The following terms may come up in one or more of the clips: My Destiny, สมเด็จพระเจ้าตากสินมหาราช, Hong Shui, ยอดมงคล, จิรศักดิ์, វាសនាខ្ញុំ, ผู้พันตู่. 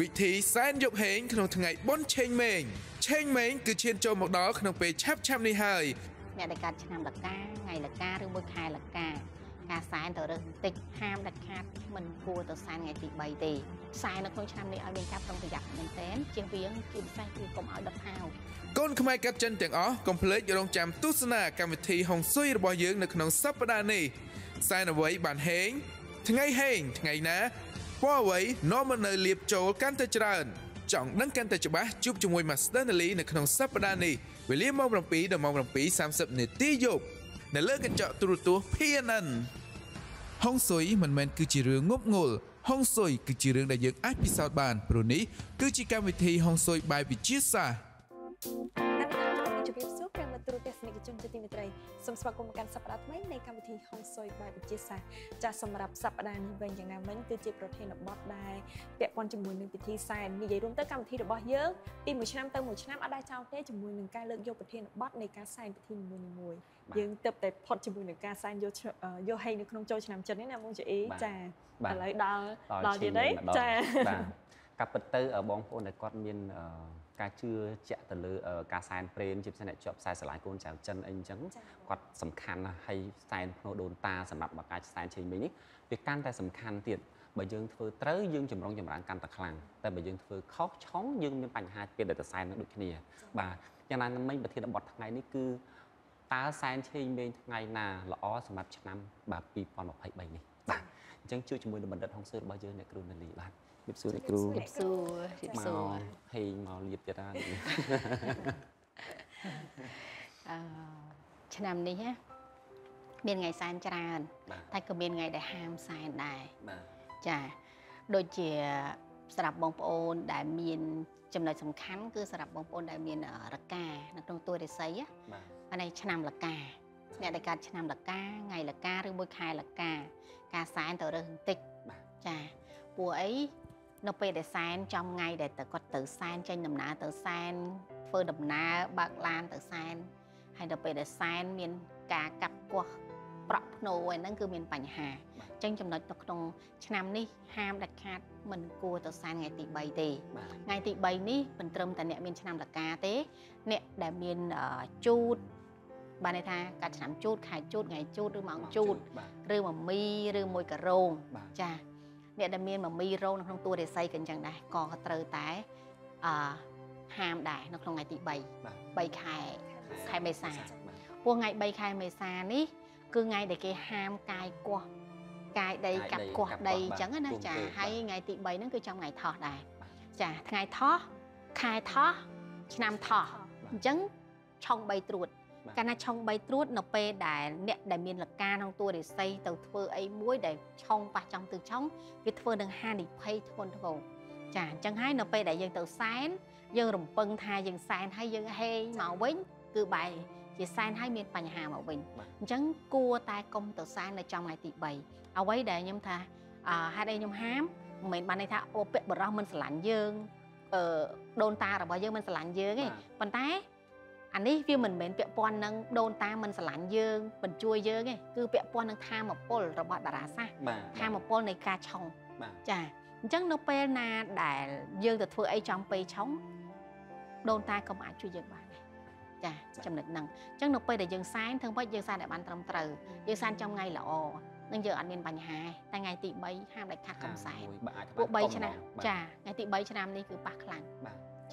วิธีแซนยกเหงขนมทั้งไงบนเชงเมงเชงเมงคือเชียนโจมอกดอกขนมเปย์แชบแชมนี่เฮยเนี่ยในการชนะหลักการไงหลักการเรื่องบุคคลหลักการการแซนต่อเรื่องติดห้ามหลักการมันกลัวต่อแซนไงติดใบตีแซนนักลงชนะในเอาเงินจับลงประหยัดเงินเต้นเชียงเวียงกินแซนคือกลมเอาดับเฮาก้นขมายกับจันเตียงอ๋อคอมเพล็กซ์ยอมจำตุสนาการวิธีห้องซุยระบายเยื้องในขนมซับปดานีแซนเอาไว้บานเฮงทั้งไงเฮงทั้งไงนะว่าไว้น้องมันเลยเลียบโจกันแต่จราจรจังนั่งกันแต่จบะจุบจมวยมาสเตอร์นาลีในขนมซับปดานีเวลีมองลำปีเดมองลำปี30เนตีหยกในเลิกกันเจาะตัวตัวเพี้ยนนั่นห้องซุยมันมันคือจีเรืองงบงลห้องซุยคือจีเรืองได้เยื้องอัดพิซซ่าบานโปรนี้คือจีการวิธีห้องซุยบายวิจิตรตัวเทศนิคจุนจิตมิตรัยสมสวัสดิ์กรมการสัปดาห์ไม่ในคำวิธีฮองซอยบายปิจิสาจะสำหรับสัปดาห์นี้เป็นอย่างนั้นมันคือจีประเทศบอสได้เปียกวันจมูกหนึ่งปิธีไซน์มีใหญ่รวมตั้งคำวิธีบอสเยอะปีหมู่ชนะตั้งหมู่ชนะอะไรเจ้าเทศจมูกหนึ่งการเลือกโยประเทศบอสในการไซน์ปิธีมวยมวยยังเติบแต่พอจมูกหนึ่งการไซน์โยให้ในขนมโจชนะจนนี่นะมงจะเอ๊ะจ้าอะไรดาวดาวดีได้จ้ากับปัตเตอร์บองโพนในก้อนมีนการเชื่อเจตเลือการสายเพลนจิบสนเจาะสายสลายกุญแจจันเองจังก็สำคัญให้สายโนโดนตาสำหรับการสายเชยมินี้เปการแต่สำคัญเตียนใบยืนเฟื่อเตยยืนจมร้องจมร้างการตะคลังแต่ใบยืนเฟื่อเขาช้องยืนเป็นปัญหาเปลี่ยนแต่สายนั้นดุขณีบ่าอย่างนั้นไม่ประเทศบอททางไงนี่คือตาสายเชยมินไงนาละอ้อสำหรับชนะบ่าปีปอนบอกให้ใบนี้บ่าจังชื่อจมูกดมดัดของเสือใบยืนเนี่ยกรุณาลีรัตเก็บสู้ได้ครูเก็บสู้เก็บสู้ให้เมาเรียบจะได้ฉน้ำนี้ฮะเบียนไงสารจรานแต่ก็เบียนไงได้ห้ามสารได้จ้ะโดยเฉพาะสำหรับบองโอนได้เบียนจำนวนสำคัญคือสำหรับบองโอนได้เบียนระกานักลงตัวได้ใส่อะอะไรฉน้ำระกาเนี่ยในการฉน้ำระกาไงระกาหรือบุคคลระกาการสารต่อเรื่องติดจ้ะปัวไอ้นกเป็ดแต่แซนจำไงแต่แต่ก็ตื่นแซนใจดำน้าตื่นแซนเฟื่อดำน้าบางลานตื่นแซนให้นกเป็ดแต่แซนมีนกากับกวกปรับโนไว้นั่นคือมีนปัญหาจังจำนวนตกลงชนะนี่ห้ามดักขาดมันกลัวตื่นแซนไงติใบตีไงติใบนี่มันเติมแต่เนี่ยมีนชนะหลักกาเต้เนี่ยแต่มีนจูดบานในทางการชนะจูดขายจูดไงจูดหรือมังจูดหรือมัมมีหรือมวยกระโรงจ้าเนี่ยดำเนินมามีโรนักลงตัวเด็กใส่กันจังได้ก่อเตอแต่ห้ามได้นักลงไงติใบใบไข่ไข่ใบซาพวกไงใบไข่ใบซานี่คือไงเด็กห้ามกายกวกายใดกับกวใดจังนะจ้ะให้ไงติใบนั่นคือจังไงทอได้จ้ะไงทอไข่ทอชนำทอจังช่องใบตรวจการน่ะช่องใบตรวจนกเปย์ได้เนี่ยได้มีหลักการของตัวเด็กใส่เต่าเฟือไอ้บุ้ยได้ช่องปะจังตัวช่องวิเฟือหนึ่งห้าดิเพย์ทุกคนทุกคนจ้ะจังให้นกเปย์ได้ยังเต่าแซนยังรำพึงทายยังแซนให้ยังเฮหมาเว้นคือใบจะแซนให้มีปัญหาหมาเว้นจังกลัวตายกลมเต่าแซนในจังไงติใบเอาไว้ได้ยังท่าให้ได้ยังห้ามเหมือนบานในท่าโอเปะบเรามันสลันยังโดนตาหรือว่ายังมันสลันยังไงปันท้ายอันนี้พี่เหมือนเปียปอนนังโดนตามันสลานเยิงมันช่วยเยอะไงคือเปียปอนนังทามาปลระบาดดาราซะทามาปลในกาชองจ้ะจังนกเปนาได้เยิงแต่เธอไอจอมไปช่องโดนตาก็มาช่วยเยอะบ้างจ้ะจำหนึ่งนังจังนกเปได้เยิงซ้ายทั้งว่าเยิงซ้ายได้บันตรมตรเยิงซ้ายจำไงละอ๋อนั่งเยอะอันเป็นปัญหาแต่ไงติใบห้ามได้คัดคำสายพวกใบชนะจ้ะไงติใบชนะนี่คือปากคลัง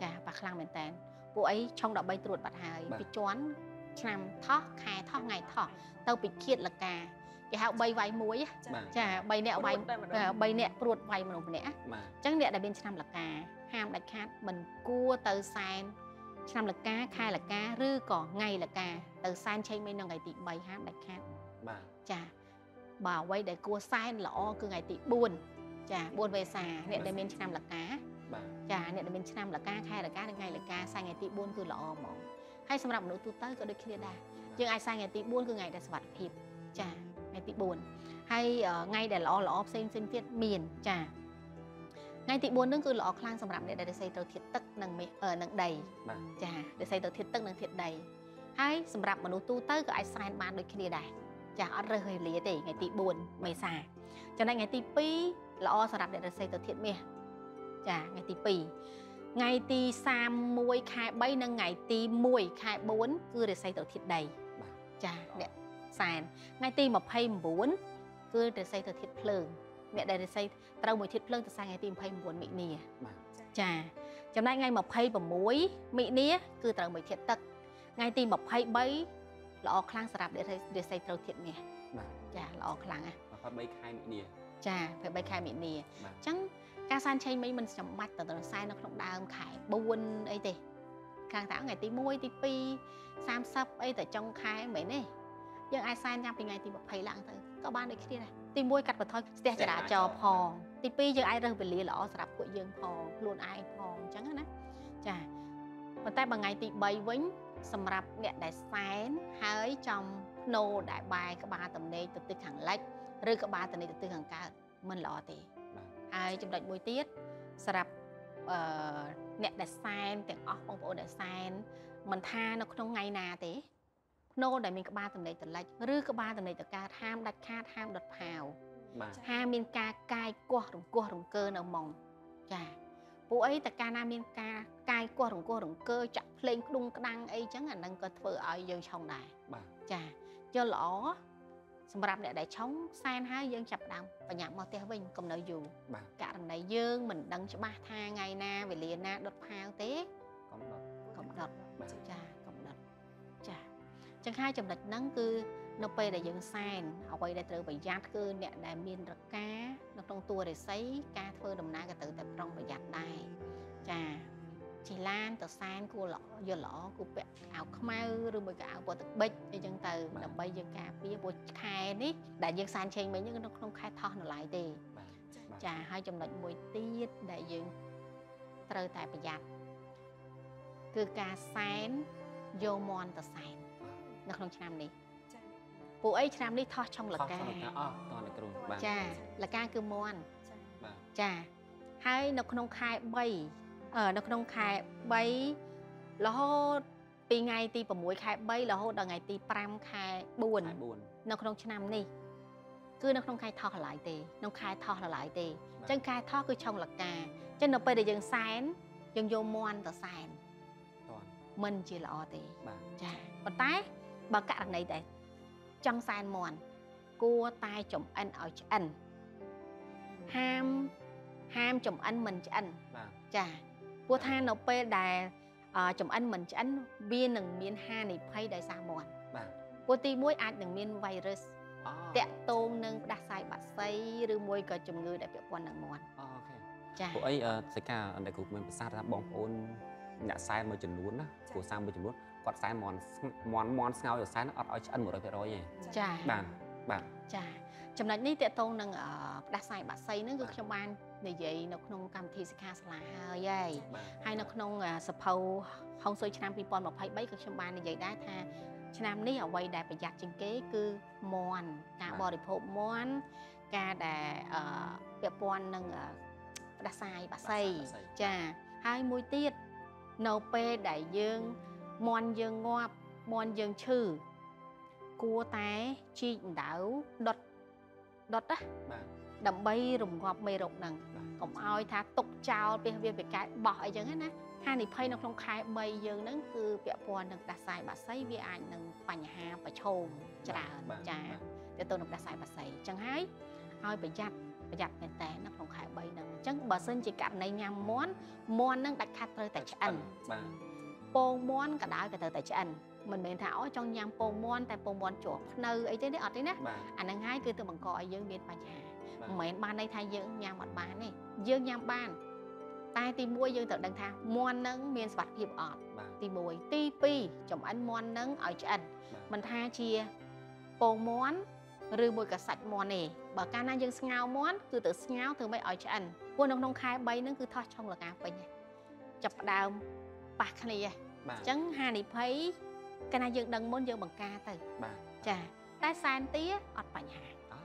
จ้ะปากคลังเหมือนแตนพวกไอ้ช่องดอกใบตรวจบัดหายไปจ้วนชนำท่อคายท่อไงท่อเต้าไปเครียดละกาแกเอาใบไว้มุ้ยจ้ะใบเนี่ยใบเนี่ยตรวจไว้มันลงเนี่ยจังเนี่ยได้เป็นชนำละกาห้ามได้คาดมันกู้เตอร์แซนชนำละกาคายละกาหรือก่อไงละกาเตอร์แซนใช่ไหมน้องไงติใบห้ามได้คาดจ้ะบ่าวไว้ได้กู้แซนละอ้อคือไงติบุญจ้ะบุญใบสาเนี่ยได้เป็นชนำละกาจ้าเนี่ยเป็นชนำหลักการใครหลักการยังไงหลักการสายไงตีบุญคือหล่อหมองให้สำหรับหนูตูเตอร์ก็ได้คิดได้ยังไงสายไงตีบุญคือไงแต่สวัสดิ์ผิดจ้าไงตีบุญให้ไงแต่หล่อหล่อเส้นเส้นเทียดเมียนจ้าไงตีบุญนั่นคือหล่อคลางสำหรับเนี่ยได้ใส่ตัวเทียดตึกหนังเมหนังใดจ้าได้ใส่ตัวเทียดตึกหนังเทียดใดให้สำหรับหนูตูเตอร์ก็ไอสายบานโดยคิดได้จ้าอะไรเลี้ยได้ไงตีบุญไม่สายจากนั้นไงตีปีหล่อสำหรับเนี่ยได้ใส่ตัวเทียดเมีย จ้ะไงตีปีไงตีสามมวยคายใบนั่งไงตีมวยคายบุญคือเด็กใส่ตัวทิศใดจ้ะเนี่ยแสนไงตีมาเพย์บุญคือเด็กใส่ตัวทิศเพลิงเนี่ยเด็กใส่เต้ามวยทิศเพลิงจะใส่ไงตีมาเพย์บุญมิเนียจ้ะจำได้ไงมาเพย์แบบมวยมิเนียคือเต้ามวยทิศตักไงตีมาเพย์ใบเราออกคลังสลับเด็กใส่ตัวทิศเนี่ยจ้ะเราออกคลังอ่ะเพราะใบคายมิเนียจ้าเพื่อใบแคมิเนียจังการสานใช้ไม่มันสมบัติแต่ตอนสานนักลงดาวขายบวนไอ้เตะกลางต่างไงตีมวยตีปีสามซับไอ้แต่จงขายเหมือนนี่ยังไอ้สานยังเป็นไงตีแบบไผ่หลังเตอก็บ้านไอ้คิดได้ตีมวยกัดปะทอยเสียจะด่าจอพองตีปียังไอ้เรื่องเป็นลีหล่อสลับกุยยังพองล้วนไอ้พองจังนะจ้าวันใต้บางไงตีใบวิ่งสำหรับเนี่ยได้สานหายจอมโนได้ใบกระบาดตำเนยตัวตึกหางเล็กหรือกระบาตอนนี้ตื่นห่างกันมันหล่อตีไอ้จำได้มวยตีสลับเนี่ยเด็ดไซน์แต่งออกบางคนเด็ดไซน์มันท่านักน้องไงนาตีโน่ได้มีกระบาตอนนี้ตื่นไล่หรือกระบาตอนนี้ตื่นการห้ามดัดคาดห้ามดัดพาวห้ามมีการกายกลัวหลงกลัวหลงเกินเอามองจ้าผู้ไอ้แต่การมีการกายกลัวหลงกลัวหลงเกินจับเพลงดุงกระดังไอ้จังหันดังก็เฟื่อไอ้ยังช่องได้จ้าเจ้าหล่อสำหรับเนี่ยได้ช่องแซนห้ายังจับดังปัญญาโมเตอร์วิ่งกำเนิดอยู่กะดังได้ยื่นมันดังจะมาทางไงนะเวลีนะดดพาวเต้กำหนดจ้ากำหนดจ้าจังห้าจำหนดนั่งคือนกไปได้ยังแซนเอาไปได้เจอใบยัดคือเนี่ยได้มีนรักกานกตรงตัวได้ใส่กาเฟื่อดำน้ากระตือแต่ตรงใบยัดได้จ้าชีลานตัวแซนกูหล่อเยอะหล่อกูเปะเอาขมาหรือไม่ก็เอาปวดตึกเบกยังเติมดับเบกยังกาปีปวดคายนี่แต่ยังแซนเชงไหมยังต้องคายทอนหลายตีจะให้จำนวนมวยตีได้ยังเติมแต่ประหยัดคือการแซนโยมอนตัวแซนนักลงชนามนี่ปุ๋ยชนามนี่ทอดช่องหลักการตอนในกลุ่มจ้าหลักการคือมอนจ้าให้นักลงคายใบนักน้องขายใบแล้วปีไงตีปมวยขายใบแล้วดังไงตีปรามขายบุญนักน้องชนามนี่คือนักน้องขายทอหลายตีน้องขายทอหลายตีจังขายทอคือช่องหลักกาจังเราไปเดี๋ยวยังแซนยังโยมอนต่อแซนมันจีละอตีจ้าปัตไตบากะดังไหนแต่จังแซนมอนกูตายจมอันเอาอันห้ามจมอันมันอันจ้าพวกท่านเราไปได้จมอันเหมือนฉันบีหนึ่งมีนห้าในไพ่ได้สามมอนปกติมวยอาจหนึ่งมีนไวรัสแตะตรงหนึ่งดักใส่บัดใส่หรือมวยก็จมเงยได้เปรียบวันหนึ่งมอนจ้าพวกไอ้สกาในกลุ่มมันประสาทบองโอนหน้าซ้ายมือจนล้วนนะหัวซ้ายมือจนล้วนกอดซ้ายมอนเงาอยู่ซ้ายนั่นอดเอาฉันหมดเลยไปร้อยยังจ้าจ้าจำนวนนี่แตะตรงหนึ่งดักใส่บัดใส่นั่นคือชาวบ้านในยัยนกนงกำทีสิคาสลาใหญ่ให้นกนงสะเพาห้องโซยชนามปีปอนบอกไพ่ใบกับชมบานในยัยได้ท่าชนามนี่เอาไว้ได้ประหยัดจริงเก๋คือมอนการบริโภคมอนการได้เปียปอนหนึ่งดักไซบักไซจ้าให้มวยตีดเนาเป้ได้ยิงมอนยิงงอบมอนยิงชื่อกัวแต่จีนดาวดดนะดับใบรุมงอบไม่รกนั่งผมเอาไอ้ท่าตกเจ้าเปลี่ยนเปลี่ยนกายบอกไอ้ยังไงนะท่านี่ไพ่นกลงคายใบยืนนั่นคือเปียปอนหนึ่งดัดสายบัดไซเวียนหนึ่งปัญหาประชมจะด่าจ้าแต่ตัวหนึ่งดัดสายบัดไซจังไห้เอาไปยัดประหยัดแต่นกลงคายใบหนึ่งจังบัดเส้นจิกัดในยามม้วนนั่งดัดคาเตอร์แต่ฉันโป่งม้วนกระดาษกระเตอร์แต่ฉันmình miền thảo trong nhang bồ môn tại bồ môn chỗ nơi ấy thế đấy ở đấy nè anh đang hái cứ từ bằng còi dương miền bà nhà miền ban đây thay dương nhang mặt bàn này dương nhang ban tai ti môi dương tự đằng thang môn nâng miền sạt hiệp ọt ti môi ti pi chồng anh môn nâng ở chân mình tha chia bồ môn rư môi cả sạch môn này bà ca na dương ngao môn cứ tự ngao từ mấy ở chân quân ông nông khai bay nâng cứ thoát trong là cá bay nhỉ chập đào bạc này trắng hà này thấy cái này dừng đằng muốn dừng bằng ca từ, chà, tai san tía, ọt bạch hà,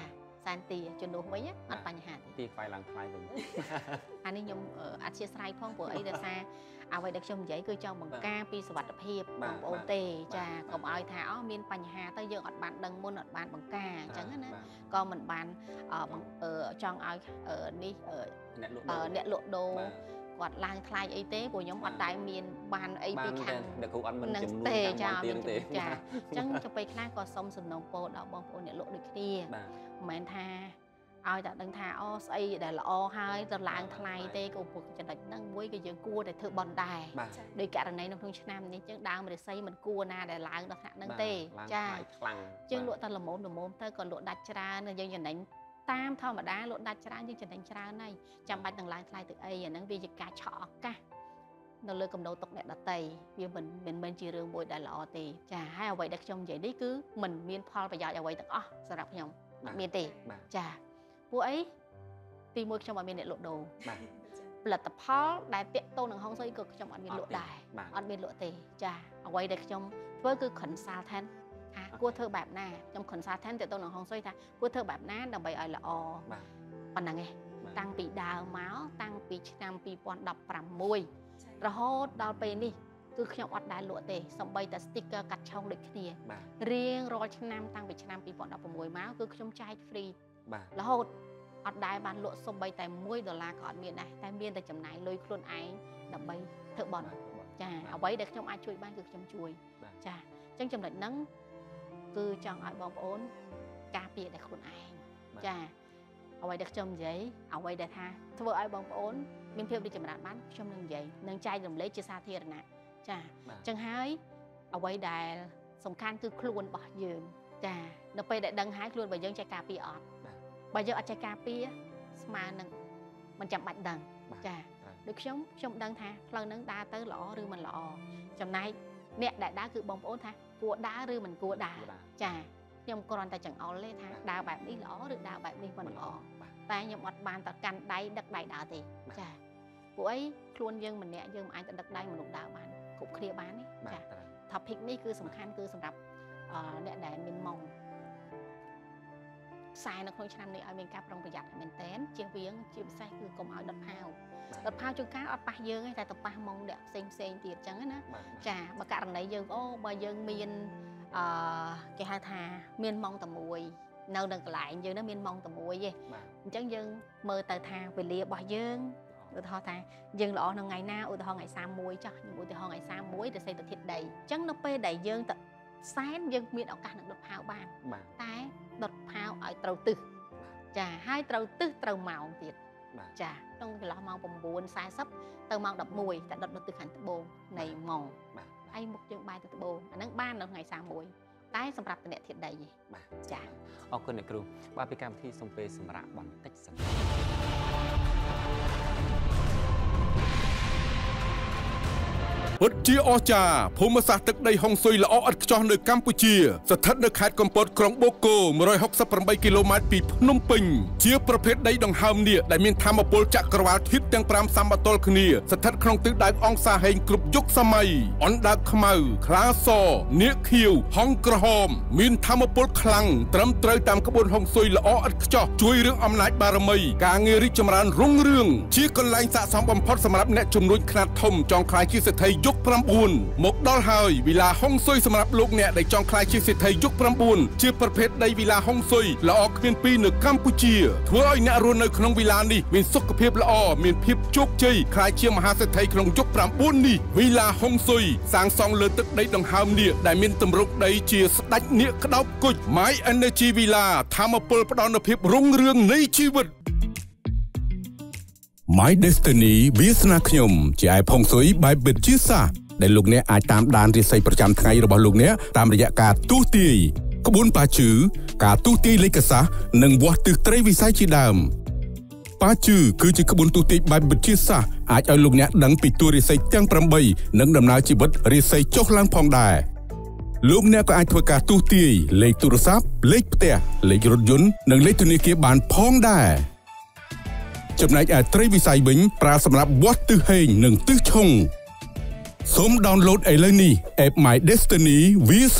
chà, แซนตีจนโดนไม่เนี่ยมันปัญหาตีไฟหลังไฟถึงอันนี้ยมอาชีพสายท่องโบไอเดซ่าเอาไว้เด็กชมใหญ่คือเจ้ามังกรปีสวัสดิภีบมังโอเตจ่าก็เอาถ้าอ้อมีปัญหาแต่เยอะอดบานดังบนอดบานมังกรจังนะก็เหมือนบานจองเอานี่เน็ตโหลดโดกอดลางคลายไอเต้ปุยยมอดได้มีนบานไอปีขังนังเตจ่ามีนจ่าจังจะไปคลายก็สมสนองโปดเอาบางโปเน็ตโหลดด้วยที่เหมือนท่าเอาจากดังทาอ้อไอแต่ละอ้อหายจะล้างทลายเตะก็ปวดจะดักนั่งบุ้ยก็ยังกลัวแต่เธอบอลได้โดยการในน้ำทุ่งชนามนี้จึงดังมาได้ใส่มันกลัวนาแต่ล้างดักนั่งเตะจ้าจึงลวดตะลมหนุ่มมเธอก่อนลวดดัดชราเนี่ยยังอย่างนั้นตามเท่ามาได้ลวดดัดชรายังจะดัดชราในจำบัดดังล้างทลายตัวไออย่างนั้นวิจิการช็อกก้าเราเลยกำลังตกแดดดัดเตะวิมันจีเรื่องบุ้ยแต่ละอ้อเตะจ้าให้เอาไว้ดักชมใหญ่ได้คือมันมีนพอประหยัดเอาไว้ตั้งอ้อสำหรับยมเมียเตะจ้าพวกไอ้ตีมวยขจมอันเมียนเนี่ยโหลดโดปลัดตะเพาะได้เปียโตหนังห้องซอยเกิดขจมอันเมียนโหลดได้อันเมียนโหลดเตะจ้าเอาไว้เด็กขจมเพื่อคือขนซาแทนกลัวเธอแบบหน้าจำขนซาแทนแต่โตหนังห้องซอยท่ากลัวเธอแบบหน้าดับใบอ่อยละอปันนังไงตั้งปีดาวม้าตั้งปีชนามปีปอนดับปรำมวยระโหดดาวไปนี่คือขจมอัดได้โหลดเตะสมใบแต่สติ๊กเกอร์กัดช่องเด็กขี้เรียงรอชนามตั้งปีชนามปีปอนดับปรำมวยม้าคือขจมใจฟรีระโหดอดได้บานโลดสมใบแต่มวยดอลลาร์ก่อนเมียนได้แต่เมียนแต่จำนายเลยคลุนไอ้ดับใบเถอะบอลจ้าเอาไว้เด็กจำไอช่วยบ้านคือจำช่วยจ้าจังจำเด็กนั่งคือจังไอ้บอลโอนกาเปียแต่คลุนไอ้จ้าเอาไว้เด็กจำใหญ่เอาไว้เด็กท่าถ้าเวอไอ้บอลโอนมีเพียบได้จำนายบ้านจำหนึ่งใหญ่หนึ่งใจจำเล็กจะซาเทียร์นะจ้าจังหายเอาไว้ได้สำคัญคือคลุนบ่ยืมจ้าเราไปได้ดังหายคลุนบ่ยังใจกาเปียอดbây giờ ở trái cà phê mà mình chậm bạch đằng, chà, được sống trong đằng thà, lần đằng ta tới lọ rư mình lọ, trong này nẹt đại đá cứ bông ốm thà, cua đá rư mình cua đá, chà, nhưng còn ta chẳng ổn lên thà, đào bạc đi lọ được đào bạc đi mình lọ, ta nhưng mặt bàn ta cành đáy đất đáy đá thì, chà, của ấy luôn dân mình nẹt dân ai ta đất đáy mình đục đào bán, cục kia bán đấy, chà, thập hiệp này cứ sầm khăn cứ sầm đập, nẹt đại mình mongสายนักลงชนามในอเมริกาประหยัดเหมือนเต้นเชียงเวียงเชียงไส้คือกลมเอาดับเผาดับเผาจนก้าวอัดปะเยอะไงแต่ตับปะมองเด็กเซ็งๆเตียจังนะจ้าบะกะอันไหนเยอะโอ้บะเยอะมีนแกฮาทามีนมองตะมวยเน่าดังกลายเยอะนะมีนมองตะมวยเย่จังเยอะเมื่อแต่ทางไปเลี้ยบะเยอะอุทธรทางเยอะหล่อหนังไงหน้าอุทธรไงสามมวยจ้ะอุทธรไงสามมวยแต่ใส่ตะทิดใดจังนับไปใดเยอะแต่แสนเยอะมีนเอาการดับเผาบ้างแต่đọt pháo ở trầu tư, chà hai trầu tư trầu màu tiệt, chà trong cái lọ màu bồng bồn sai sấp trầu màu đập mùi, tại đọt từ khẩn từ bồn này mòn, ai một chương bài từ bồn, anh đang ban là ngày sáng mùi, tái sầm rạp từ nẹt thiệt đầy gì, chà, ông quân này kêu, ba picam thi sông về sầm rạp bằng tách sầm. วัดเชียออจาภูมิศาสตร์ตึกในห้องซุยละออัดจอในกัมพูชีสถานในขายกำปดกรองโบโก168 กิโลเมตรปีพนมปิงเชียประเภทใดดังฮามเนี่ยได้มีธรรมโปลจักรวาลทิศยังปรามสามบัตรคณีสถานครองตึกได้องศาแห่งกรุบยุคสมัยอันดาขมาคลาซอเนื้อเขียวห้องกระหอมมีธรรมโปลคลังตรำเตยตามขบวนห้องซุยละออัดจอช่วยเรื่องอำนาจบารมีการเงริจมรานรุ่งเรืองเชียกลายสะสมบำพดสำหรับแนะจำนวนขนาดทมจองคลายชีเสถียยุคพรำบุญมกดอลไฮเวลาห้องซุยสำหรับลูกเนี่ยได้จองคลายชีสิทธิยุคพรำบุญชื่อประเภทในเวลาห้องซุยละออกเมียนปีหนึ่งกัมพูชีทั่วไอเนรุนในขนมเวลานี้เมียนสุขเพียบละอเมียนเพียบโชคใจคลายเชียมหาเศรษฐีขนมยุคพรำบุญนี่เวลาห้องซุยสางซองเลือดตึกได้ดังฮามเนี่ยได้เมียนตำรวจได้เชียสตัดเนื้อกระดกกุยไม้อันในชีเวลาทำมาเปิดประดอนเพียบรุ่งเรืองในชีวิตMy Destiny วิสนาคยมจ่ายพงศรีใบเบิดชื่อซาในลูกเนี้ยอาจตามดานรีไซประจำไทยระบบลูกเนี้ยตามระยะการตู้ตีขบวนปาจือการตู้ตีเลกษะหนึ่งวัดตึกไตรวิสัยชีดามปาจือคือจีขบวนตู้ตีใบเบิดชื่อซาอาจเอาลูกเนี้ยดังปิดตัวรีไซจังปรำใบหนึ่งดำนาชีวิตรีไซโจกล้างพองได้ลูกเนี้ยก็อาจทำการตู้ตีเลขโทรศัพท์เลขเตะเลขรถยนต์หนึ่งเลขธนาคารบานพองได้จำนายอาตรีวิสัยบิงปลาสำหรับวัดตื้อเฮงหนึ่งตื้อชงสมดาวน์โหลดไอเลนี่แอป My Destiny วิส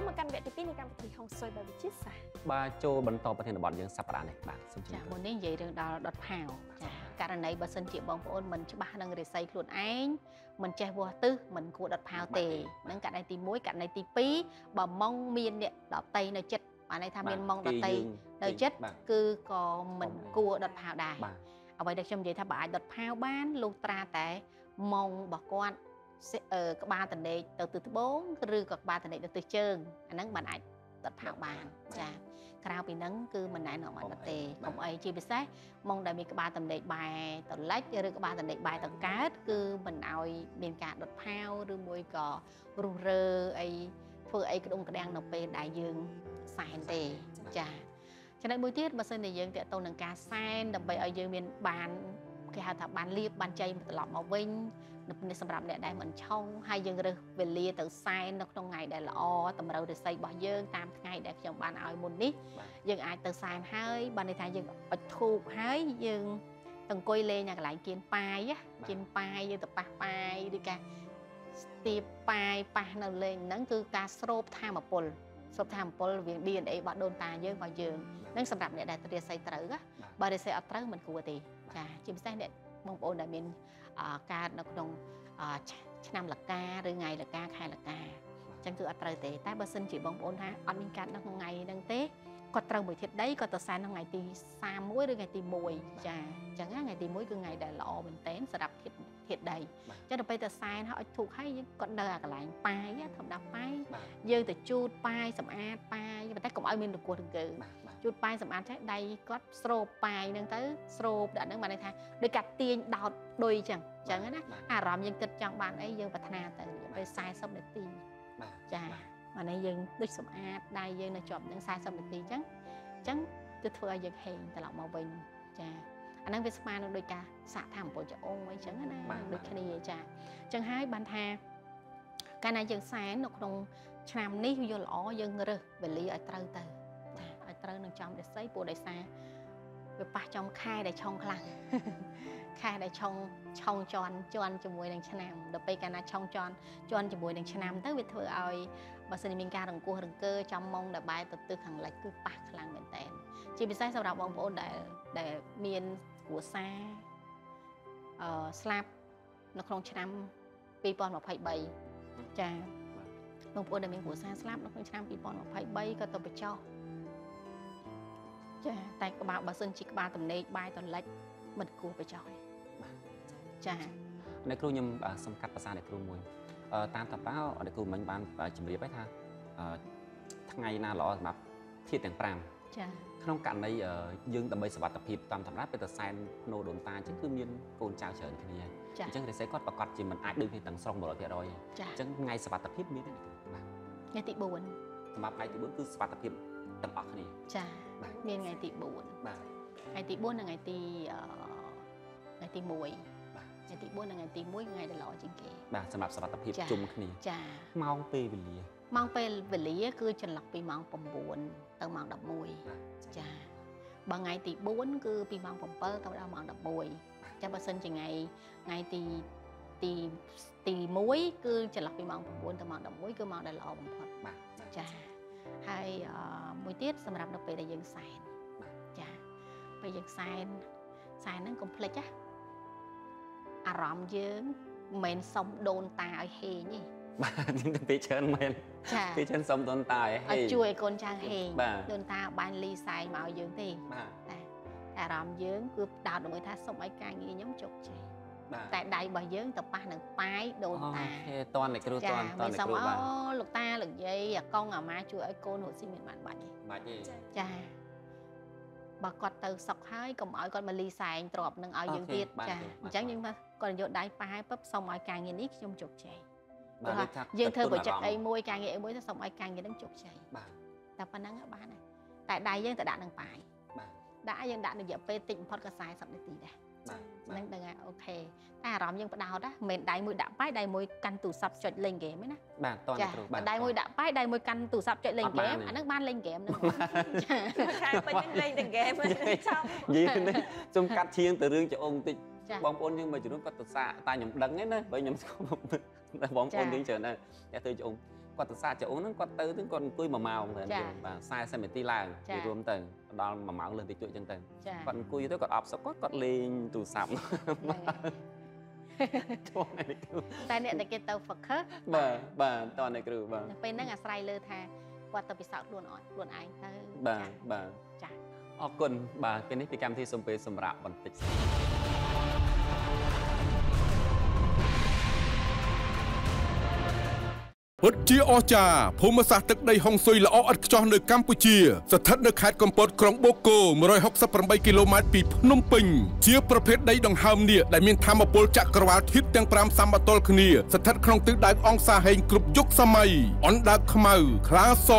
có một căn biệt thự này căn biệt thự Hồng Sôi và biệt chiết xả. Ba châu bận tàu và thiên bọn những sập đá này bạn. Dạ muốn đến vậy được đào đọt hào. Cảm này bà xin chị bóng của ôn mình chứ bà đang để xây luôn anh mình che vô tư mình của đọt hào tề nâng cả này tí muối cả này tí pí bà mong miên nè đọt tây nơi chết bà này tham miên mong đọt tây nơi chết cứ có mình của đọt hào đài ở vậy được trong vậy thà bà đọt hào bán lô tra tại mong bà con các ba tầng này từ từ thứ bốn rư các ba tầng này từ từ trơn anh nắng bà này đọt hào bàn dạเราไปนั่งคือมันไหนหนอมันตัดเตะของไอจีพิเศษมองได้มีกบาตันเด็กใบตันเล็กหรือกบาตันเด็กใบตันแก๊สคือมันเอาเบียนการดัดเผาหรือมวยก่อรูเรือไอเพื่อไอกระดงกระแดงหนอเป็นได้ยืนสายเตะจ้าฉะนั้นมือเทียบมาเส้นในยืนแต่ตัวหนังกาสายดับไปเอายืนเบียนบานคือหาทางบานเรียบบานใจมันตลอดมาวิ่งในสำหรับเนี่ยได้เหมือนช่องให้ยืนเรือเวลีแต่สายนกตรงไงได้ละอแต่เราจะใส่บ่อยืนตามไงได้อย่างบานเอาหมดนี้ยังไอแต่สายให้บานในทางยังถูกให้ยังต่างกุยเลยอย่างไรกินปลายอะกินปลายยังแต่ปลายดีกว่าตีปลายนั่นเลยนั่นคือการสโลปท่ามาปนสอบถามพลเวียนดีนไอ้บ่โดนตาเยอะบ่เยิงนั่นสำหรับเนี่ยได้เรียนใส่ตรึกบ่ได้ใส่อัตรึกมันกูตีจ้าจิมใส่เนี่ยมองโอนได้เป็นการนักดงชั้นนำหลักการหรือไงหลักการใครหลักการจังคืออัตรึกเตะแต่บ่ซึ่งจีบมองโอนฮะอันเป็นการนักไงนั่งเตะก็ตรึกมือเท็ดได้ก็ต่อสารนักไงตีสามมวยหรือไงตีมวยจ้าจังงั้นไงตีมวยคือไงได้หล่อเป็นเต้นสำหรับเห็ดใดจะต้องไปแต่สายนะเอาถูกให้ก่อนเดินอะไรไปทำดับไปยืนแต่จูดไปสำอาดไปแต่ก็เอาเงินตัวกลัวถึงเกินจูดไปสำอาดใช้ใดก็สโลปไปนั่งเต้สโลปดันนั่งมาในทางโดยกัดเตียงดาวโดยจังนะรำยังติดจังบานไอ้ยืนพัฒนาแต่ไปสายสมเด็จตีจ้ามาในยืนด้วยสำอาดได้ยืนในจอบนั่งสายสมเด็จตีจังจะเธอยังเห็นแต่เรามาเวงจ้าอันนั้นเวสมาโดยการสะถามปวดจะองไว้จังนะโดยคดีจ่าจังให้บันทาการในยังแสนนกลงชนามนี่ยนล้อยังเรือเบลีไอเตอร์ไอเตอร์หนึ่งจอมเด็ดไซปูได้ซาเวปะจอมค่ายได้ช่องกลางค่ายได้ช่องจอนจมูกหนึ่งชนามเดี๋ยวไปการในช่องจอนจมูกหนึ่งชนามตั้งเวทเอาบาสนิมิงการของกูถึงเกอจอมมองได้ใบตัดตื้อขังไหลคือปากกลางเหมือนเต็มจีบิไซสำหรับองค์พระได้เมียนหัวซาสลับนักลงชนะปีปอนมาไพ่ใบจ้าองค์พระได้เมียนหัวซาสลับนักลงชนะปีปอนมาไพ่ใบก็ต้องไปเจ้าจ้าแต่กบ่าวบาสนิจิกบ่าวตำเนยใบตอนเล็กมันกูไปเจ้าจ้าในครูยมสมกัดภาษาในครูมวยตามตับเป้าในครูมันบานจิมเรียบไปทางทั้งไงน่าหล่อแบบที่แต่งปรามจ้าขนมกันในยืนแต่ไม่สวัสดิ์ผิดตามธรรมราชเป็นแต่แซนโนโดนตาฉันคือมีนโกนชาวเฉินแค่นี้ฉันเคยใช้กอดประกอบจีมันอาจดึงให้ตั้งซองหมดเลยร้อยฉันไงสวัสดิ์ผิดมีได้ไงติบุญธรรมราชไงติบุญคือสวัสดิ์ผิดตั้งออกแค่นี้จ้ามีไงติบุญไงติบุญไงตีมวยไงติบุญไงตีมวยไงได้หล่อจริงเก๋สำหรับสวัสดิ์ผิดจุ่มแค่นี้จ้ามองเปย์เบลีมองเปย์เบลีคือฉันหลักไปมองปมบุญตั้งมองดับมวยจ้าบางไงตีบุญคือปีมองผมเปิดตอนเรามองดับมวยจะมาเส้นยังไงไงตีมวยคือจะหลักปีมองผมบุญตอนมองดับมวยคือมองได้หล่อผมพอจ้าให้มวยเตี้ยสำหรับเราไปได้ยังแสนจ้าไปยังแสนนั่นก็เพลิดจ้าอารมณ์เยอะเหม็นสมโดนตาเฮนี่จริงๆไปเชิญเมนไปเชิญสมโดนตาให้ช่วยคนชางเฮงโดนตาบานลีไซมาเอายืนทีแต่รำยืนคือดาวดวงไอ้ท่าสมัยกลางยี่ย้ำจบใจแต่ใดบ่ยืนแต่ปาหนังป้ายโดนตาตอนไหนก็รู้ตอนไหนก็รู้บ้างหลุดตาหลุดยัยกล้องเอามาช่วยไอ้โกนหัวซีเมนต์บาดยี่จ้าbà còn từ sọc hai còn mọi con mà lì xài trộp nâng ở dương việt chẳng nhưng mà còn dọn đáy pa hai bắp xong mọi càng nhìn ít trong chục chảy dương thơ bởi chất ấy môi càng nghe môi xong mọi càng nhìn đến chục chảy tập anh nắng ở ba này tại đây dân tại đạn nâng phải đã dân đạn được dẹp về tịnh phật cả sai sập để tỉ đây nâng đừng ok ta rắm dân đào đó mình đáy môi đạm phái đáy môi căn tủ sập chọi lên game ấy nè đáy môi đạm phái đáy môi căn tủ sập chọi lên game anh đang ban lên game nữa lên từng game xong gì đấy trong cắt chiên từ riêng cho ông thì bóng ôn nhưng mà chúng nó có tụt xạ ta nhầm đắng ấy nè bởi nhầm không bóng ôn đến chờ này để tôi cho ông គាត់ ទៅ សាក ច្រូន ហ្នឹង គាត់ ទៅ ទាំង គាត់ អង្គុយ 1 ម៉ោង មែន បាទ 40 នាទី ឡើង ពី រួម ទៅ ដល់ 1 ម៉ោង លើ តិច តួច ចឹង ទៅ គាត់ អង្គុយ ទៅ គាត់ អប់ សុខ គាត់ គាត់ លេង ទូរស័ព្ទ ចូល អ្នក គ្រូ តែ អ្នក តែ គេ ទៅ focus បាទ បាទ ត អ្នក គ្រូ បាទ ពេល ហ្នឹង អាស្រ័យ លើ ថា គាត់ ទៅ ពិសោធន៍ ខ្លួន អត់ ខ្លួន ឯង ទៅ បាទ បាទ ចា៎ អរគុណ បាទ ពេល នេះ ពី កម្មវិធី សុំ ពេល សម្រាប់ បន្តិចពុតជាអស្ចារ្យភូមិសាស្ត្រទឹកដីហុងស៊ុយល្អឥតខ្ចោះនៅកម្ពុជាស្ថិតនៅខេត្តកំពតក្រុងបូកូ168គីឡូម៉ែត្រពីភ្នំពេញជាប្រភេទដីដង្ហើមនាគដែលមានធម្មពលចក្រវាលធាតុទាំង5សម្បត្តិទល់គ្នាស្ថិតក្នុងទិសដៅអង្សាហេងគ្រប់យុគសម័យអណ្ដើកខ្មៅខ្លាស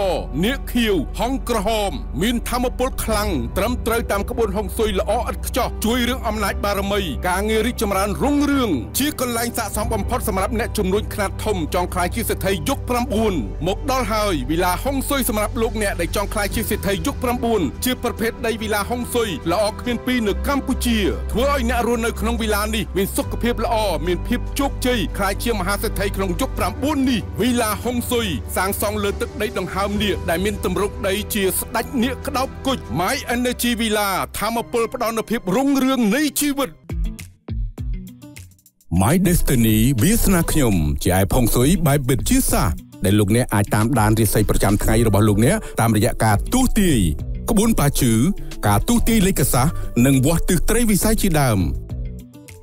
នាគខៀវហុងក្រហមមានធម្មពលខ្លាំងត្រឹមត្រូវតាមក្បួនហុងស៊ុយល្អឥតខ្ចោះជួយរឿងអំណាចបារមីការងាររីកចម្រើនរុងរឿងជាកន្លែងស័ក្តិសមបំផុតសម្រាប់អ្នកជំនួញខ្នាតធំចង់ខ្លាយជាសេដ្ឋីយុគ9មកដល់ហើយវិឡាហុងស៊ុយសម្រាប់លោកអ្នកដែលចង់ខ្លាយជាសេដ្ឋីយុគ9ជាប្រភេទដីវិឡាហុងស៊ុយល្អគ្មានពីរនៅកម្ពុជាធ្វើឲ្យអ្នករស់នៅក្នុងវិឡានេះមានសុខភាពល្អមានភាពជោគជ័យខ្លាយជាមហាសេដ្ឋីក្នុងយុគ9នេះវិឡាហុងស៊ុយសាងសង់លើទឹកដីដង្ហើមនាគដែលមានទម្រង់ដីជាស្ដេចនាគក្តោបគុជ My Energy Villa ធម្មពលផ្ដល់នូវភាពរុងរឿងនៃជីវិតMy Destiny វាសនាខ្ញុំជាឯផុងស៊ុយបែបវិទ្យាសាស្ត្រដែលលោកអ្នកអាចតាមដានរាសីប្រចាំថ្ងៃរបស់លោកអ្នកតាមរយៈការទស្សន៍ទាយក្បួនប៉ាជឺការទស្សន៍ទាយលេខសាស្ត្រនិងវាស់ទិសត្រីវិស័យជាដើម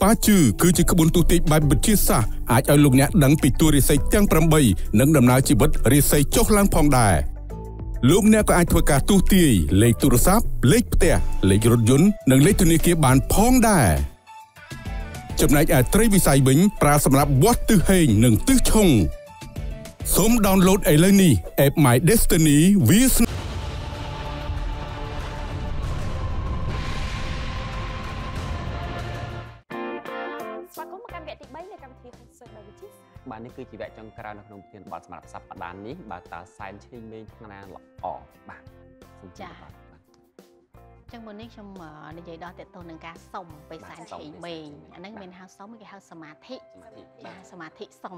ប៉ាជឺគឺជាក្បួនទស្សន៍ទាយបែបវិទ្យាសាស្ត្រអាចឲ្យលោកអ្នកដឹងពីតួរាសីទាំង8និងដំណើរជីវិតរាសីចុះឡើងផងដែរលោកអ្នកក៏អាចធ្វើការទស្សន៍ទាយលេខទូរស័ព្ទលេខផ្ទះលេខរថយន្តនិងលេខធនាគារបានផងដែរចំណែកឯត្រីវិស័យវិញប្រើសម្រាប់វាស់ទិសហេងនិងទិសឈុងសូមដោនឡូតឥឡូវនេះ App My Destiny វាសនាស្វាគមន៍មកកាន់វគ្គទី3នៃកម្មវិធីហុងស៊ុយបែបវិទ្យាសាស្ត្របាទនេះគឺជាវគ្គចុងក្រោយនៅក្នុងប្រធានបទសម្រាប់សប្តាហ៍នេះបាទតើសែនឆ្លៀងមេឃថ្ងៃណាល្អបាទសូមជម្រាបលាអញ្ចឹងមុននេះខ្ញុំនិយាយដល់តេតតូននឹងការសុំបេសានឆៃមេងអាហ្នឹងមានហៅសុំគេហៅសមាធិចាសមាធិសុំ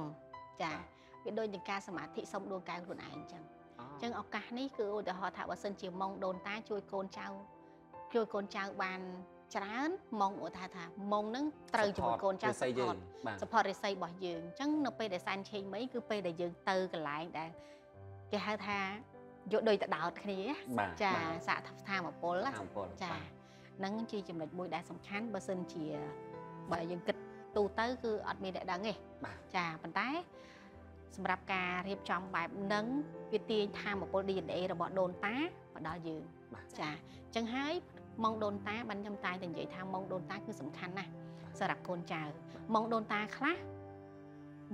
ចាវាដូចនឹងការសមាធិសុំដួងកែវខ្លួនឯងអញ្ចឹងឱកាសនេះគឺឧទាហរណ៍ថាបើសិនជាម៉ងដូនតាជួយកូនចៅបានច្រើនម៉ងឧទាហរណ៍ថាម៉ងហ្នឹងត្រូវជាមួយកូនចៅសុផតរិស័យរបស់យើងអញ្ចឹងនៅពេលដែលសានឆៃមេងគឺពេលដែលយើងទៅកន្លែងដែលគេហៅថាយកដោយតដោតគ្នាចាសាកថាមពលចាហ្នឹងជាចំណុចមួយដែលសំខាន់បើសិនជាបើយើងគិតទូទៅគឺអត់មានអ្នកដឹងទេចាប៉ុន្តែសម្រាប់ការរៀបចំបែបហ្នឹងវាទាញថាមពល DNA របស់ដូនតាមកដល់យើងចាអញ្ចឹងហើយម៉ងដូនតាបានខ្ញុំតែនិយាយថាម៉ងដូនតាគឺសំខាន់ណាស់សម្រាប់កូនចៅម៉ងដូនតាខ្លះ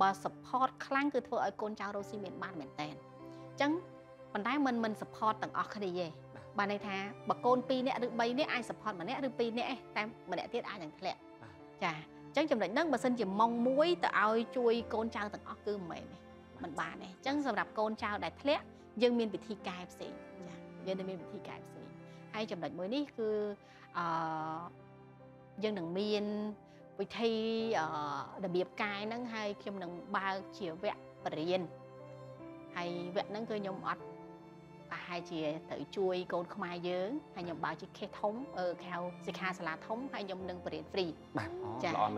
បើ support ខ្លាំងគឺធ្វើឲ្យកូនចៅរស់ស៊ីមានបានមែនតើអញ្ចឹងប៉ុន្តែមិន support ទាំងអស់គ្នាទេបានន័យថាបើកូន2នាក់ឬ3នាក់អាច support ម្នាក់ឬ2នាក់ទេតែម្នាក់ទៀតអាចនឹងធ្លាក់ចាអញ្ចឹងចំណុចហ្នឹងបើសិនជាម៉ងមួយទៅឲ្យជួយកូនចៅទាំងអស់គឺមិនបានទេអញ្ចឹងសម្រាប់កូនចៅដែលធ្លាក់យើងមានវិធីកែផ្សេងចាយើងនឹងមានវិធីកែផ្សេងហើយចំណុចមួយនេះគឺយើងនឹងមានវិធីរបៀបកែហ្នឹងហើយខ្ញុំនឹងបើកជាវគ្គបរិញ្ញាហើយវគ្គហ្នឹងគឺខ្ញុំអត់ប្រហែលជាទៅជួយកូនខ្មែរយើងហើយខ្ញុំបើជាខេសធំខៅសិក្ខាសាលាធំហើយខ្ញុំនឹងបរៀនហ្វ្រីបាទចាអរ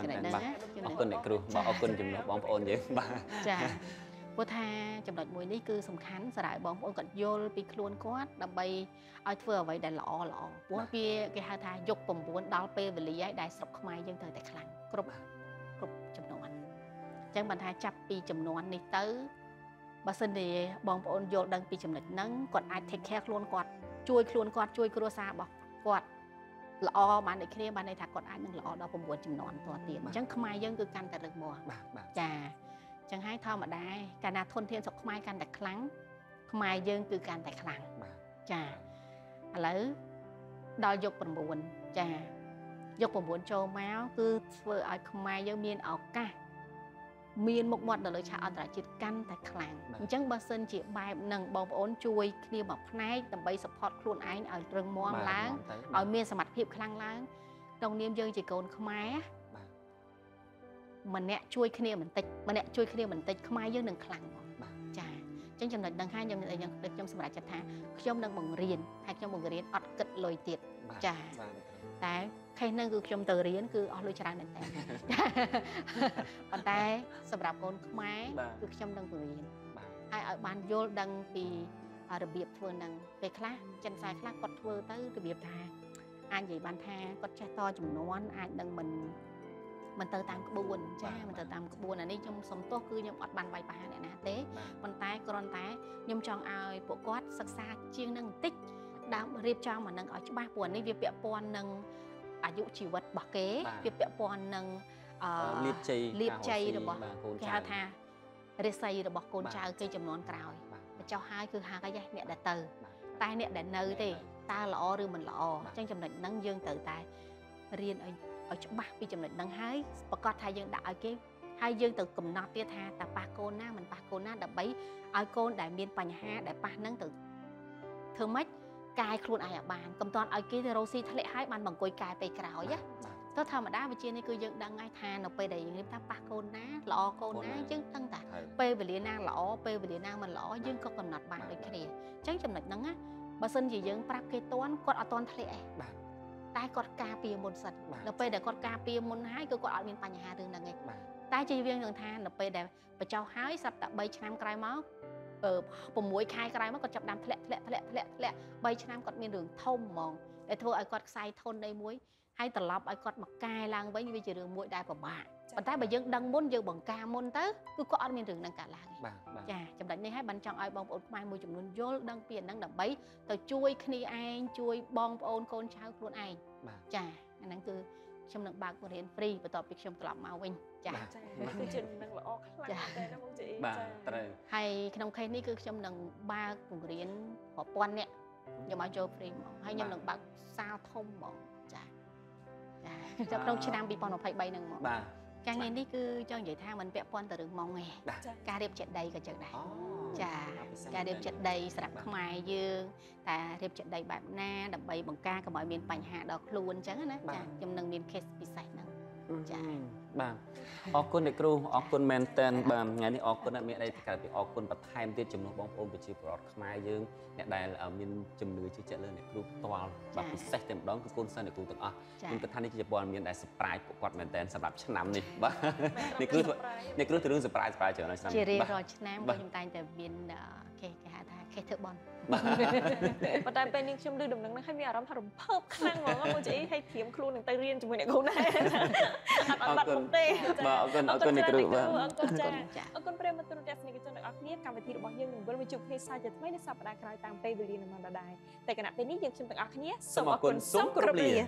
គុណអ្នកគ្រូបាទអរគុណជំនួសបងប្អូនយើងបាទចាព្រោះថាចំណុចមួយនេះគឺសំខាន់សម្រាប់បងប្អូនគាត់យល់ពីខ្លួនគាត់ដើម្បីឲ្យធ្វើអ្វីដែលល្អព្រោះវាគេហៅថាយក9ដល់ពេលវេលាឲ្យដែលស្រុកខ្មែរយើងត្រូវតែខ្លាំងគ្រប់ចំនួនអញ្ចឹងបានថាចាប់ពីចំនួននេះទៅបើសិនជាបងប្អូនយល់ដឹងពីចំណុចហ្នឹងគាត់អាច take care ខ្លួនគាត់ជួយគ្រួសាររបស់គាត់ល្អបានដូចគ្នាបានន័យថាគាត់អាចនឹងល្អដល់9ចំនួនតទៀតអញ្ចឹងខ្មែរយើងគឺកាន់តែរឹងមាំចាអញ្ចឹងហើយធម្មតាកាលណាធនធានស្រុកខ្មែរកាន់តែខ្លាំងខ្មែរយើងគឺកាន់តែខ្លាំងចាឥឡូវដល់យក9ចាយក9ចូលមកគឺធ្វើឲ្យខ្មែរយើងមានឱកាសមានមុខមាត់នៅលើឆាកអន្តរជាតិកាន់តែខ្លាំងអញ្ចឹងបើសិនជាបែបនឹងបងប្អូនជួយគ្នាមួយផ្នែកដើម្បី support ខ្លួនឯងឲ្យរឹងមាំឡើងឲ្យមានសមត្ថភាពខ្លាំងឡើងក្នុងនាមយើងជាកូនខ្មែរម្នាក់ជួយគ្នាបន្តិចខ្មែរយើងនឹងខ្លាំងចា จังจำเลยดังให้จำเลยยังจำสมัยจัดทางจำดังบ่งเรียนให้จำบ่งเรียนอัดกึดลอยเตียดจ้าแต่ใครนั่งคือจำเตอเรียนคืออัดลอยชรังนั่นแต่แต่สำหรับคนขมายคือจำดังบ่งเรียนให้บานโยดังปีระเบียบทัวร์ดังไปคลาจันทรายคลาก็ทัวร์ตื้อระเบียบทางอ่านใหญ่บานทางก็จะต่อจุ่มนวลอ่านดังมันเติมตามกระบวนใช่มันเติมตามกระบวนอันนี้ยมสมโตคือยมอดบันใบปลาเนี่ยนะเต้มันตายกรอนตายยมจองเอาปกอดสักซาเชียงนั่งติ๊กดามเรียบจองเหมือนนั่งเอาชุบบ้าปวนนี่เวียเปียปอนนั่งอายุชีวิตบักเก๋เวียเปียปอนนั่งเรียบใจหรือบอกแค่ท่าเรศหรือบอกโกนชาเกยจำนวนกล่าวเจ้าหายคือหากระยะเนี่ยเด็ดเตอตายเนี่ยเด็ดเนยเต้ตาหล่อหรือมันหล่อจังจำเลยนั่งยืนเตอตายเรียนเอาชุบบ้าปีจำเลยนั่งหายประกอบไทยยังได้เอาเก็บไทยยังเติมกำนัดเตี้ยท่าแต่ปาโกน่ามันปาโกน่าดับใบเอาโกนได้เมียนปัญหาได้ปานั่งเติมเธอไม่กายครูนอาญาบานกำตอนเอาเก็บเราซีทะเลหายมันบังกอยกายไปกล่าวยะถ้าทำมาได้ไปเชียร์นี่คือยังดังไงท่าเราไปได้ยังเรียกท่าปาโกน่าหล่อโกน่ายังตั้งแต่ไปไปเรียนนางหล่อไปไปเรียนนางมันหล่อยังก็กำนัดบานเลยแค่นี้จังจำเลยนั่งอ่ะบางส่วนยังยังปรับเกต้อนกดเอาตอนทะเลตายกอดกาเปียมนสัตว์เราไปแต่กอดกาเปียมนหายก็กอดเอาเมียนปัญหาเรื่องนั่งไงตายใจเวียงทางทานเราไปแต่ไปเจ้าหายสัตว์แต่ใบชะน้ำไกลมั้งผมมวยคายไกลมั้งกอดจับดำทะเลใบชะน้ำกอดเมียนเรื่องท่อมมองไอ้ทัวไอ้กอดใส่ทนในมวยให้ตลับไอ้กอดมักกายลางไว้ยังไปเจอเรื่องมวยได้กว่าบ้าปัญหาใบยังดังมนยังบังกามนเต้ก็กอดเมียนเรื่องนั่งกาลางจ้าจำได้ในให้บรรจงไอ้บองโอนไม่มวยจำนวนโยดังเปลี่ยนดังดับใบแต่ช่วยคณีไอ้ช่วยบองโอนโคนชาวครูไอ้จ้าอันนั้นคือชมหนังบางคนเห็นฟรีไปต่อไปชมกลับมาเว้นจ้าคือชมหนังละออกหลังแต่น้ำมันจะเองจ้าให้ขนมไข่นี่คือชมหนังบางคนเรียนหัวปอนเนี่ยอย่ามาโจฟรีมองให้ชมหนังบางซาทอมมองจ้าจะต้องชนะปีปอนของไผ่ใบหนึ่งมองการเรียนนี่คือเจ้าใหญ่ทางมันเปียปอนแต่เรื่องมองไงการเรียบเจ็ดใดกับเจ็ดใดจ้าการเรียบเจ็ดใดสลับขมายยืงแต่เรียบเจ็ดใดแบบหน้าดับใบบังกากับใบเมียนปัญหาดอกครูนจังนะจ้าจำนวนเมียนเคสปีใส่นั่งจ้าบ้างออกคนเด็กครูออกคนแมนเทนบ้างไงนี่ออกคนอะไรได้การไปออกคนแบบไทม์ที่จำนวนบางองค์เป็นชีพรอดขมายยืงเนี่ยได้เมียนจำนวนชื่อเจริญเด็กครูตัวแบบปีใส่เต็มดองคือคนสร้างเด็กครูต่างอ่ะมันเป็นท่านที่จะบอลเมียนได้สปายกว่าแมนเทนสำหรับชั้นนำนี่บ้างเด็กครูเด็กครูถือเรื่องสปายเจริญชั้นนำเจริญรอชั้นนำก็ยังตายแต่เมียนเคหาทางเคเทบอลปัจจัยเป็นยิ่งชมดูดมดังนั้นให้มีอารมณ์ผารมเพิ่มข้างหวังว่ามันจะให้เทียมครูหนึ่งไตเรียนจมูกเนี่ยเขาได้เอาเกินเอาเกินในกลุ่มว่าเอาเกินประเด็นมาตรวจสอบในกิจกรรมอักเนียการปฏิรูปบางอย่างหนึ่งบนวิจุกในสายจะไม่ได้สับประการต่างไปบริเวณมันได้แต่ขณะเป็นนี้ยังชมต่างอักเนียสมกับคนสมกระเบีย